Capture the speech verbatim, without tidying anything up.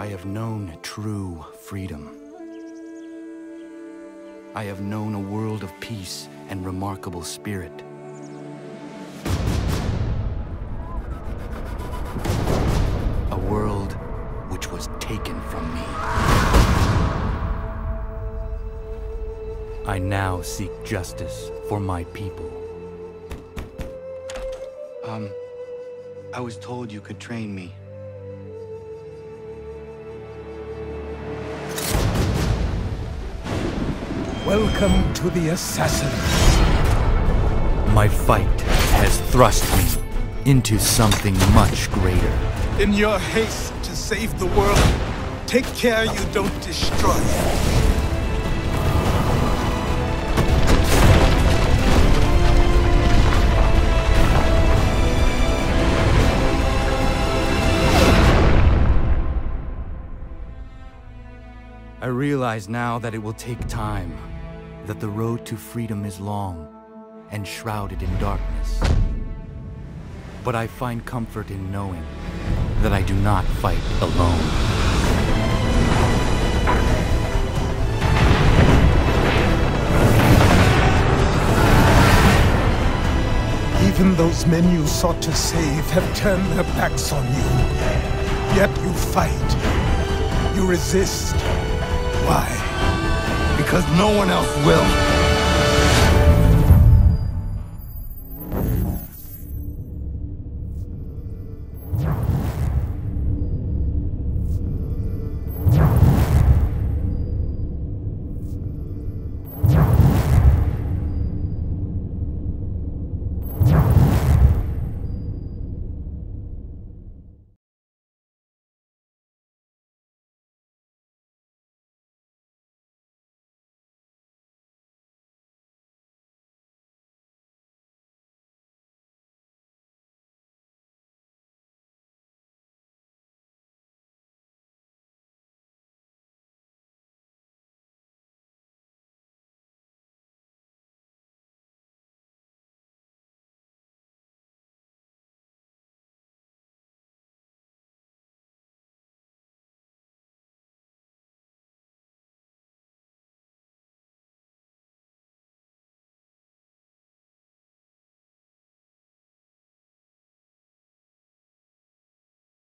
I have known true freedom. I have known a world of peace and remarkable spirit. A world which was taken from me. I now seek justice for my people. Um, I was told you could train me. Welcome to the Assassins. My fight has thrust me into something much greater. In your haste to save the world, take care you don't destroy it. I realize now that it will take time. That the road to freedom is long and shrouded in darkness. But I find comfort in knowing that I do not fight alone. Even those men you sought to save have turned their backs on you. Yet you fight. You resist. Why? Because no one else will.